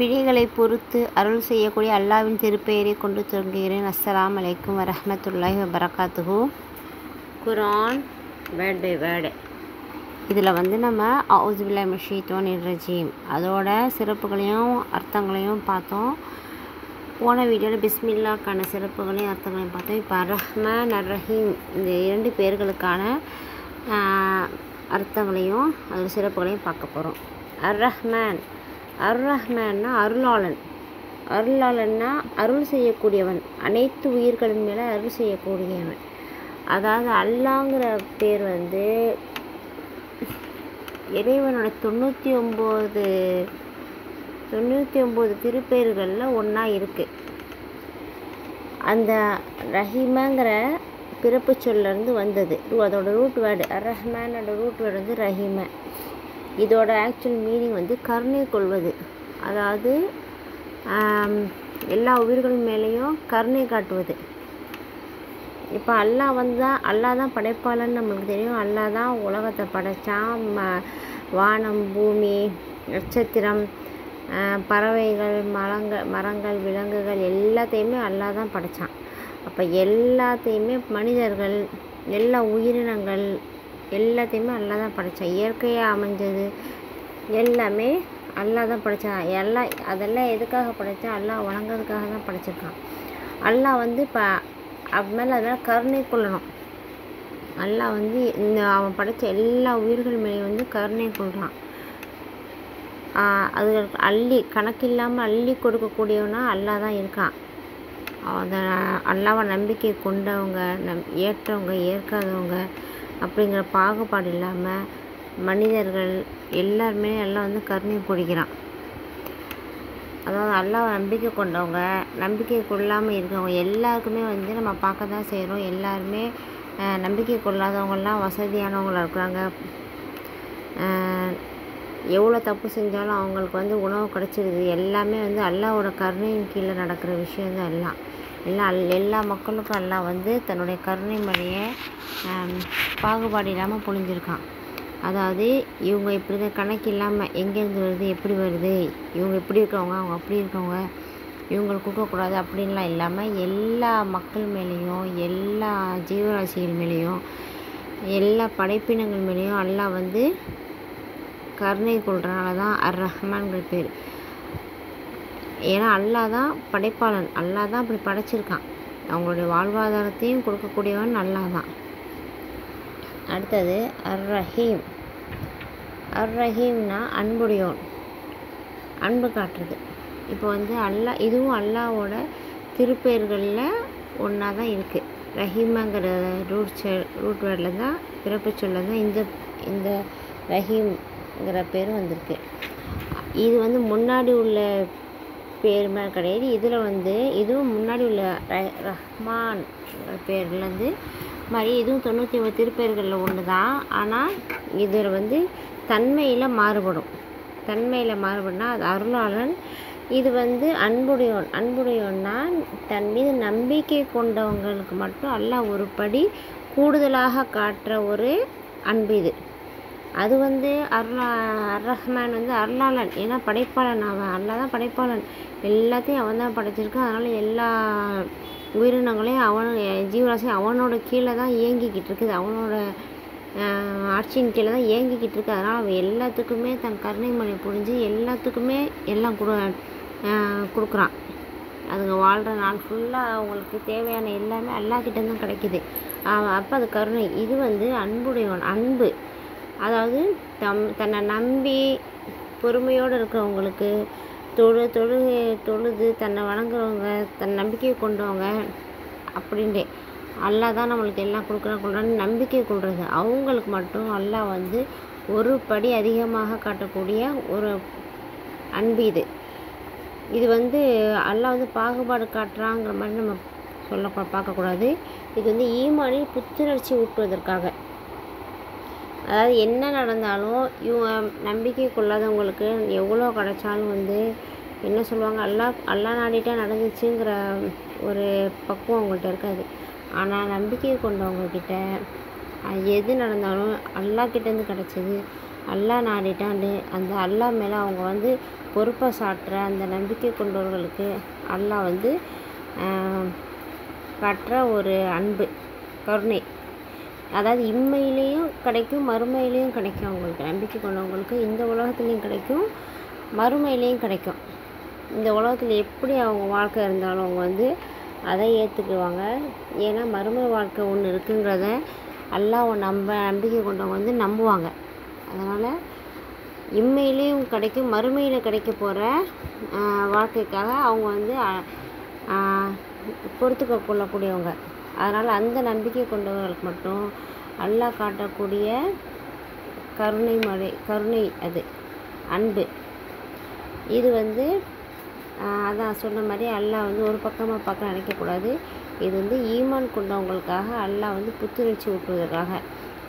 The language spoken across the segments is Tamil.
பிழைகளை பொறுத்து அருள் செய்யக்கூடிய அல்லாஹ்வின் திருப்பெயரை கொண்டு தொடங்குகிறேன். அஸ்ஸலாம் அலைக்கும் வரஹ்மத்துல்லாஹி வபரகாத்துஹு. குரான் வேர்ட் பை வேர்டு இதில் நம்ம அவுஸ் பில்லாஹி மினஷ் ஷைத்தானிர் ரஜீம் அதோட சிறப்புகளையும் அர்த்தங்களையும் பார்த்தோம். போன வீடியோவில் பிஸ்மில்லாக்கான சிறப்புகளையும் அர்த்தங்களையும் பார்த்தோம். இப்போ ரஹ்மான் அர் ரஹீம் இந்த இரண்டு பேர்களுக்கான அர்த்தங்களையும் அதோட சிறப்புகளையும் பார்க்க போகிறோம். அர் ரஹ்மான், அர் ரஹ்மான்னா அருளாளன், அருளாளன்னா அருள் செய்யக்கூடியவன், அனைத்து உயிர்களின் மேலே அருள் செய்யக்கூடியவன். அதாவது அல்லாங்கிற பேர் இறைவனோட 99 திருப்பெயர்களில் ஒன்றா இருக்குது. அந்த ரஹீமாங்கிற பிறப்பு சொல்லேருந்து வந்தது. அதோட ரூட் வேர்டு அர் ரஹ்மானோட ரூட் வேர்டு ரஹீமா. இதோட ஆக்சுவல் மீனிங் கருணை கொள்வது, அதாவது எல்லா உயிர்கள் மேலேயும் கருணை காட்டுவது. இப்போ அல்லாஹ் அல்லாஹ் தான் படைப்பாளன்னு நம்மளுக்கு தெரியும். அல்லாஹ் தான் உலகத்தை படைத்தான். வானம், பூமி, நட்சத்திரம், பறவைகள், மரங்கள், விலங்குகள் எல்லாத்தையுமே அல்லாஹ் தான் படைத்தான். அப்போ எல்லாத்தையுமே, மனிதர்கள், எல்லா உயிரினங்கள் எல்லாத்தையுமே அல்லாஹ் தான் படைத்தான். இயற்கையாக அமைஞ்சது எல்லாமே அல்லாஹ் தான் படைத்தான். அதெல்லாம் எதுக்காக படைத்தான்? அல்லாஹ் வணங்குறதுக்காக தான் படைச்சிருக்கான். அல்லாஹ் இப்போ அவன் மேலே அதனால் கருணை கொள்ளணும். அல்லாஹ் இந்த அவன் படைத்த எல்லா உயிர்கள் மேலேயும் கருணை கொள்கிறான். அது அள்ளி கணக்கில்லாமல் அள்ளி கொடுக்கக்கூடியவனா அல்லாஹ் தான் இருக்கான். அதை அல்லாஹ்வை நம்பிக்கை கொண்டவங்க, ஏற்றவங்க, ஏற்காதவங்க அப்படிங்கிற பாகுபாடு இல்லாமல் மனிதர்கள் எல்லாருமே எல்லாம் கருணை பொழிக்கிறான். அதாவது அல்லாஹ்வை நம்பிக்கை கொண்டவங்க, நம்பிக்கை கொள்ளாமல் இருக்கவங்க எல்லாருக்குமே நம்ம பார்க்க தான் செய்கிறோம். எல்லாருமே நம்பிக்கை கொள்ளாதவங்களாம் வசதியானவங்களாக இருக்கிறாங்க. எவ்வளோ தப்பு செஞ்சாலும் அவங்களுக்கு உணவு கிடச்சிருது. எல்லாமே அல்லாஹ்வோட கருணையின் கீழே நடக்கிற விஷயந்தான் எல்லாம். எல்லா மக்களுக்கும் அல்லாஹ் தன்னுடைய கருணை மழையை பாகுபாடு இல்லாமல் பொழிஞ்சிருக்கான். அதாவது இவங்க இப்படி தான் கணக்கு இல்லாமல் எங்கேருந்து வருது, எப்படி வருது, இவங்க இப்படி இருக்கவங்க, அவங்க அப்படி இருக்கவங்க, இவங்களுக்கு கொடுக்கக்கூடாது அப்படின்லாம் இல்லாமல் எல்லா மக்கள் மேலேயும், எல்லா ஜீவராசிகள் மேலேயும், எல்லா படைப்பினங்கள் மேலேயும் அல்லாஹ் கருணை கொள்கிறனால தான் அர் ரஹ்மான்கிற பேர். ஏன்னா அல்லாஹ் தான் படைப்பாளன், அல்லாஹ் தான் அப்படி படைச்சிருக்கான். அவங்களுடைய வாழ்வாதாரத்தையும் கொடுக்கக்கூடியவன் அல்லாஹ் தான். அடுத்தது அர் ரஹீம். அர் ரஹீம்னா அன்புடையோன், அன்பு காட்டுறது. இப்போ அல்லாஹ், இதுவும் அல்லாஹ்வோட திருப்பெயர்களில் ஒன்றா தான் இருக்குது. ரஹீமாங்கிற ரூட் வேர்டில் தான், பிறப்பு சொல்ல தான் இந்த ரஹீம்ங்கிற பேர் வந்திருக்கு. இது முன்னாடி உள்ள பேர் மாதிரி கிடையாது. இதில் இதுவும் முன்னாடி உள்ள ரஹ்மான் பேர்லேருந்து மாதிரி இதுவும் 99 திருப்பெயர்களில் ஒன்று தான். ஆனால் இதில் தன்மையில் மாறுபடும். தன்மையில் மாறுபடுனா அது அருளாளன், இது அன்புடையோன். அன்புடையோன்னா தன் மீது நம்பிக்கை கொண்டவங்களுக்கு மட்டும் அல்லாஹ் ஒரு படி கூடுதலாக காட்டுற ஒரு அன்பு இது. அது அர் ரஹ்மான் அருளாளன். ஏன்னா படைப்பாளன், அவன் அல்லாஹ் தான் படைப்பாளன். எல்லாத்தையும் அவன் தான் படைச்சிருக்கான். அதனால் எல்லா உயிரினங்களையும் அவன், ஜீவராசியும் அவனோட கீழே தான் இயங்கிக்கிட்டு இருக்குது. அவனோட ஆட்சியின் கீழே தான் இயங்கிக்கிட்டு இருக்குது. அதனால் அவன் எல்லாத்துக்குமே தன் கருணை மழை புரிஞ்சு எல்லாத்துக்குமே எல்லாம் கொடுக்குறான். அதுங்க வாழ்கிற நாள் ஃபுல்லாக அவங்களுக்கு தேவையான எல்லாமே அல்லாஹ்கிட்டேருந்து கிடைக்கிது. அப்போ அது கருணை. இது அன்புடையவன், அன்பு. அதாவது தன்னை நம்பி பொறுமையோடு இருக்கிறவங்களுக்கு, தொழுது தன்னை வணங்குறவங்க, தன் நம்பிக்கையை கொண்டவங்க அப்படின்ட்டு அல்லாஹ் தான் நம்மளுக்கு எல்லாம் கொடுக்குறான்னு நம்பிக்கை கொள்வது. அவங்களுக்கு மட்டும் அல்லாஹ் ஒரு படி அதிகமாக காட்டக்கூடிய ஒரு அன்பு இது. இது அல்லாஹ் பாகுபாடு காட்டுறாங்கிற மாதிரி நம்ம பார்க்கக்கூடாது. இது ஈமானில் புத்துணர்ச்சி ஊட்டுவதற்காக, அதாவது என்ன நடந்தாலும் இவங்க நம்பிக்கை கொள்ளாதவங்களுக்கு எவ்வளோ கிடைச்சாலும் என்ன சொல்லுவாங்க, அல்லா நாடிட்டா நடந்துச்சுங்கிற ஒரு பக்குவம் அவங்கள்ட்ட இருக்காது. ஆனால் நம்பிக்கை கொண்டவங்கக்கிட்ட எது நடந்தாலும் அல்லாஹ்கிட்டேருந்து கிடச்சிது, அல்லாஹ் நாடிட்டான்னு அந்த அல்லாஹ் மேலே அவங்க வந்து பொறுப்பை சாட்டுற அந்த நம்பிக்கை கொண்டவர்களுக்கு அல்லாஹ் வந்து கற்ற ஒரு அன்பு கருணை, அதாவது இம்மையிலேயும் கிடைக்கும் மறுமையிலையும் கிடைக்கும். அவங்களுக்கு நம்பிக்கை கொண்டவங்களுக்கு இந்த உலகத்துலேயும் கிடைக்கும் மறுமையிலையும் கிடைக்கும். இந்த உலகத்தில் எப்படி அவங்க வாழ்க்கை இருந்தாலும் அவங்க வந்து அதை ஏற்றுக்குவாங்க. ஏன்னா மறுமை வாழ்க்கை ஒன்று இருக்குங்கிறத அல்லாஹ்வை நம்பிக்கை கொண்டவங்க வந்து நம்புவாங்க. அதனால் இம்மையிலையும் கிடைக்கும் மறுமையில் கிடைக்க போகிற வாழ்க்கைக்காக அவங்க வந்து பொறுத்துக்க கொள்ளக்கூடியவங்க. அதனால் அந்த நம்பிக்கை கொண்டவர்களுக்கு மட்டும் அல்லாஹ் காட்டக்கூடிய கருணை அது அன்பு. இது வந்து அதான் சொன்ன மாதிரி அல்லாஹ் வந்து ஒரு பக்கமாக பார்க்க நினைக்கக்கூடாது. இது வந்து ஈமான் கொண்டவங்களுக்காக அல்லாஹ் வந்து புத்துணர்ச்சி ஊட்டுவதற்காக,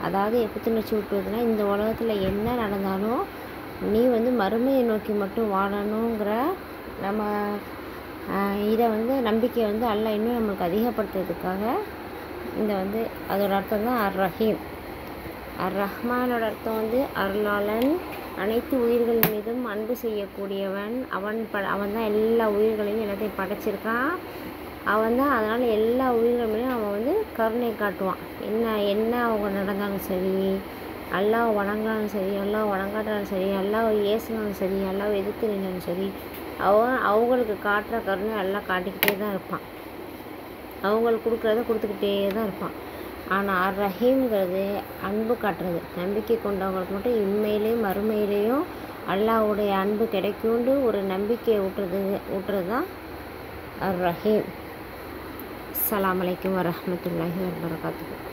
அதாவது புத்துணர்ச்சி ஊட்டுவதுனா இந்த உலகத்தில் என்ன நடந்தாலும் நீ வந்து மறுமையை நோக்கி மட்டும் வாழணுங்கிற நம்ம இதை வந்து நம்பிக்கையை வந்து அல்லாஹ் இன்னும் நம்மளுக்கு அதிகப்படுத்துறதுக்காக இந்த வந்து அதோட அர்த்தம் தான் அர் ரஹீம். அர் ரஹ்மானோட அர்த்தம் வந்து அருளாளன், அனைத்து உயிர்கள் மீதும் அன்பு செய்யக்கூடியவன். அவன் தான் எல்லா உயிர்களையும் எல்லாத்தையும் படைச்சிருக்கான். அவன் தான், அதனால் எல்லா உயிர்கள் மீதும் அவன் வந்து கருணை காட்டுவான். என்ன அவங்க நடந்தாலும் சரி, அல்லாஹ் வணங்கினாலும் சரி, அல்லாஹ் வணங்காட்டாலும் சரி, அல்லாஹ் ஏசினாலும் சரி, அல்லாஹ் எதிர்த்து நின்னாலும் சரி, அவங்களுக்கு காட்டுற கருணை எல்லாம் காட்டிக்கிட்டே தான் இருப்பான். அவங்களுக்கு கொடுக்குறத கொடுத்துக்கிட்டே தான் இருப்பான். ஆனால் அர் ரஹீம்ங்கிறது அன்பு காட்டுறது. நம்பிக்கை கொண்டவங்களுக்கு மட்டும் இம்மையிலேயும் மறுமையிலேயும் அல்லாஹ்வுடைய அன்பு கிடைக்கும்னு ஒரு நம்பிக்கையை ஊட்டுறது தான் அர் ரஹீம். அஸ்ஸலாமு அலைக்கும் வரஹ்மத்துல்லாஹி வபரகாத்துஹு.